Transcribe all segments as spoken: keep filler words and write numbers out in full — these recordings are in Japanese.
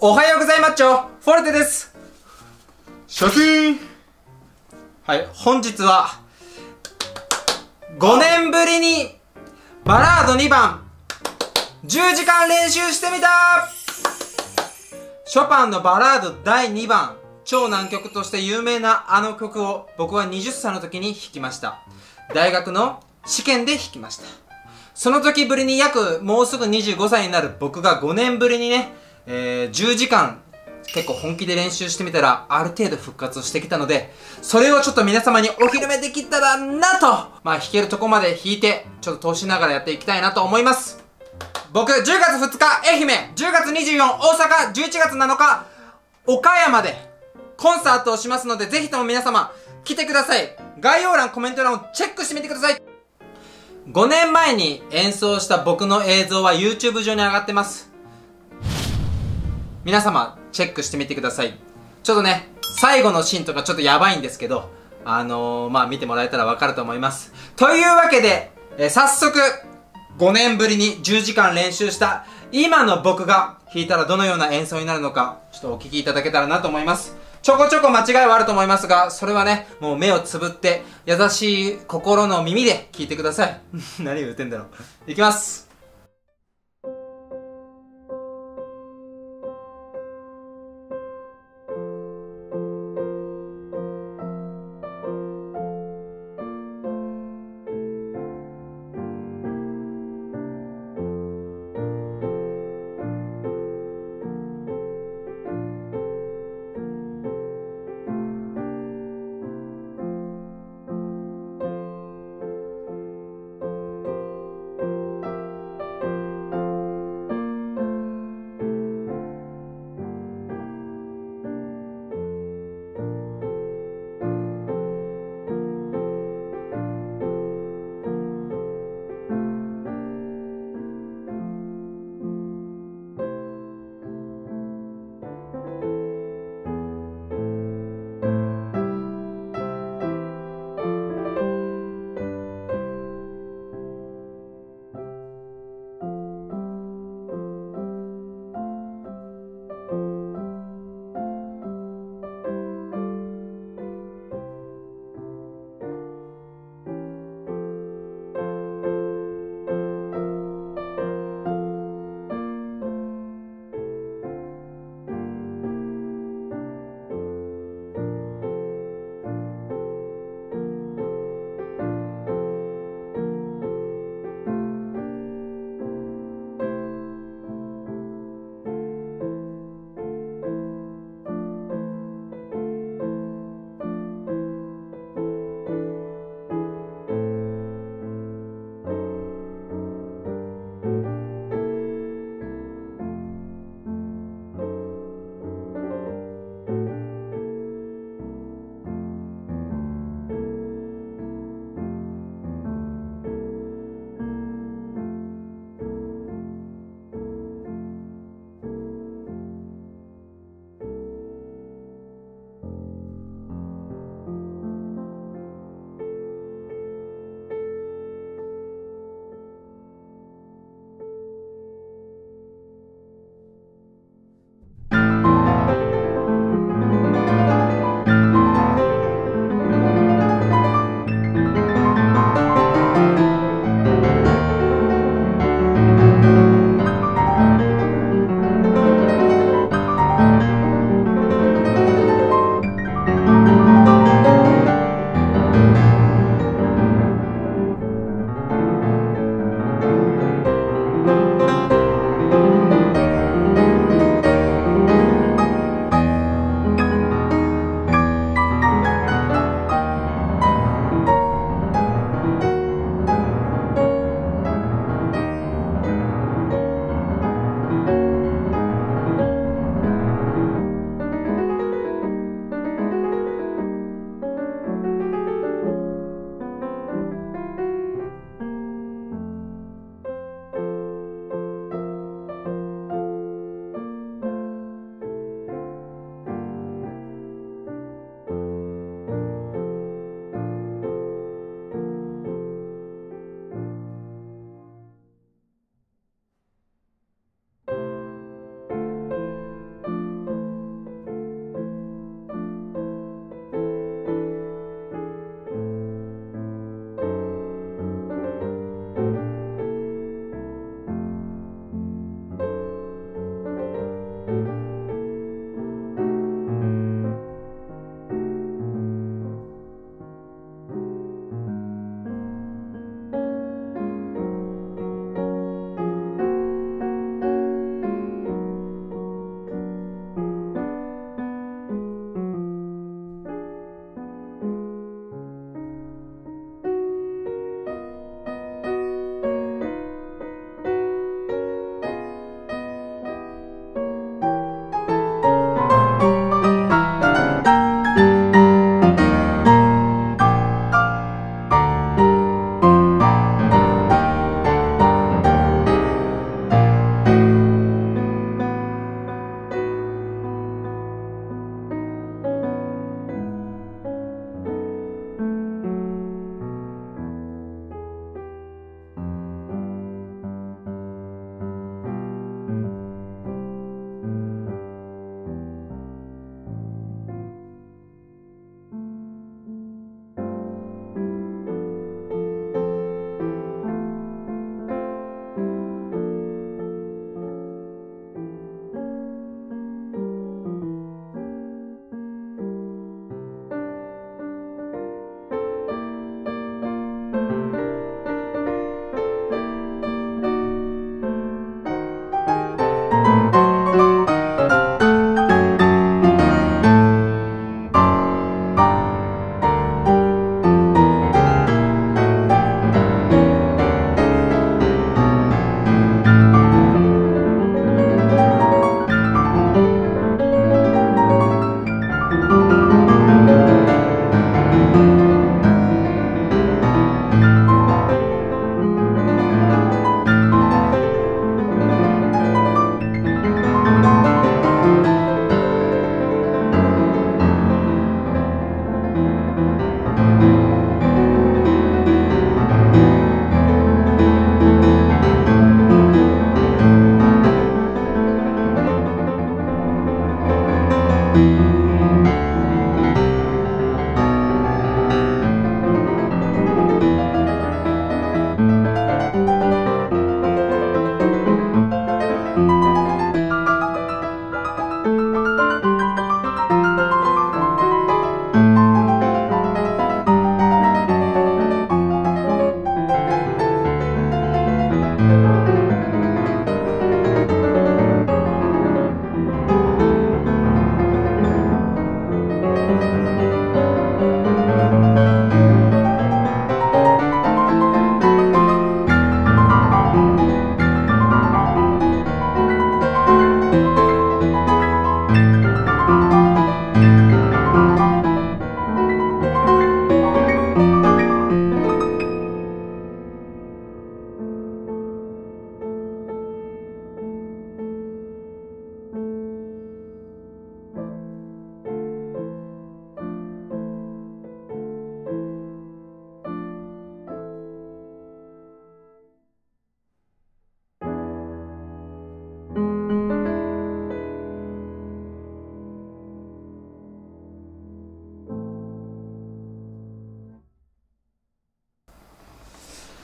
おはようございまっちょ、フォルテです。写真。はい、本日はごねんぶりにバラードにばんじゅうじかん練習してみた。ショパンのバラードだいにばん、超難曲として有名なあの曲を僕ははたちの時に弾きました。大学の試験で弾きました。その時ぶりに約もうすぐにじゅうごさいになる僕がごねんぶりにね、えー、じゅうじかん結構本気で練習してみたらある程度復活をしてきたので、それをちょっと皆様にお披露目できたらなと、まあ弾けるとこまで弾いてちょっと通しながらやっていきたいなと思います。僕じゅうがつふつか愛媛、じゅうがつにじゅうよっか大阪、じゅういちがつなのか岡山でコンサートをしますので、ぜひとも皆様来てください。概要欄、コメント欄をチェックしてみてください。ごねんまえに演奏した僕の映像は YouTube 上に上がってます。皆様チェックしてみてください。ちょっとね、最後のシーンとかちょっとやばいんですけど、あのー、まあ見てもらえたらわかると思います。というわけで、えー、早速ごねんぶりにじゅうじかん練習した今の僕が弾いたらどのような演奏になるのか、ちょっとお聴きいただけたらなと思います。ちょこちょこ間違いはあると思いますが、それはね、もう目をつぶって、優しい心の耳で聞いてください。何言ってんだろう。いきます。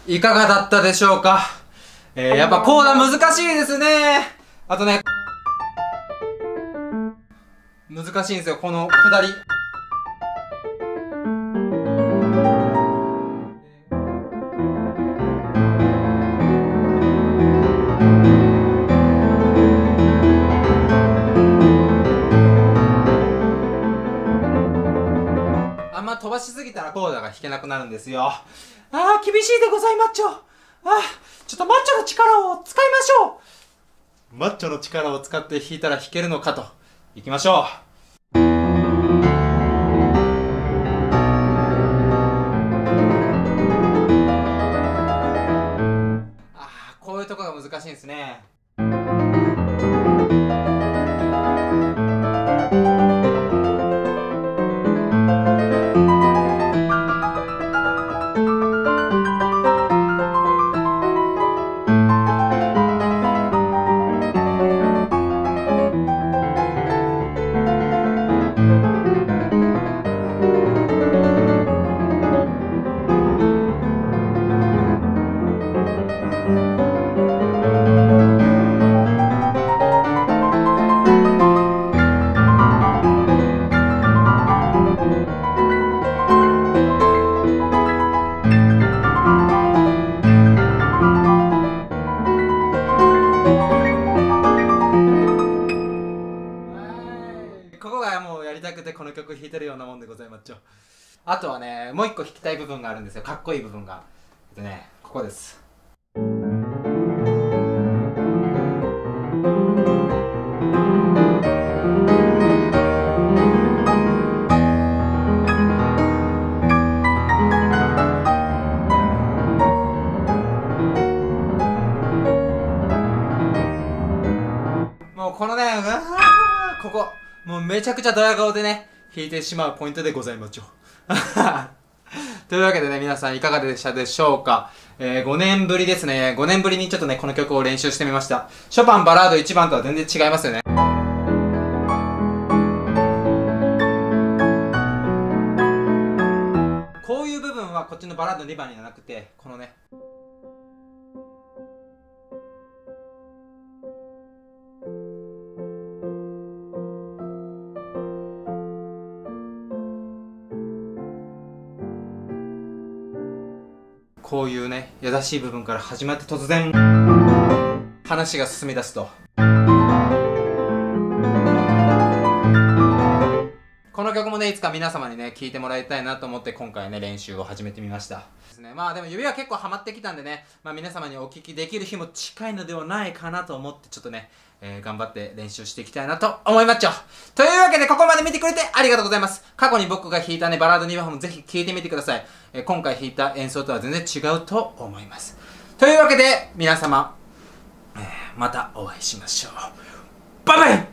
いかがだったでしょうか。えー、やっぱコーナー難しいですね。あとね、難しいんですよ、この下り。あんま飛ばしすぎたらコーナーが弾けなくなるんですよ。ああ、厳しいでございマッチョ。ああ、ちょっとマッチョの力を使いましょう。マッチョの力を使って弾いたら弾けるのかと。行きましょう。ああ、こういうとこが難しいんですね。あとはね、もう一個弾きたい部分があるんですよ。かっこいい部分が。でね、ここです。もうこのね、うわー、ここ、もうめちゃくちゃドヤ顔でね、弾いてしまうポイントでございましょう。というわけでね、皆さんいかがでしたでしょうか。えー、ごねんぶりですね。ごねんぶりにちょっとね、この曲を練習してみました。ショパンバラードいちばんとは全然違いますよね。こういう部分はこっちのバラードにばんにはなくて、このね。こういうね、優しい部分から始まって突然話が進み出すと、この曲もね、いつか皆様にね、聴いてもらいたいなと思って今回ね、練習を始めてみましたですね。まあでも指は結構ハマってきたんでね、まあ皆様にお聴きできる日も近いのではないかなと思って、ちょっとね、えー、頑張って練習していきたいなと思いまっちょ。というわけで、ここまで見てくれてありがとうございます。過去に僕が弾いたね、バラードにばんもぜひ聴いてみてください。えー、今回弾いた演奏とは全然違うと思います。というわけで、皆様、えー、またお会いしましょう。バイバイ。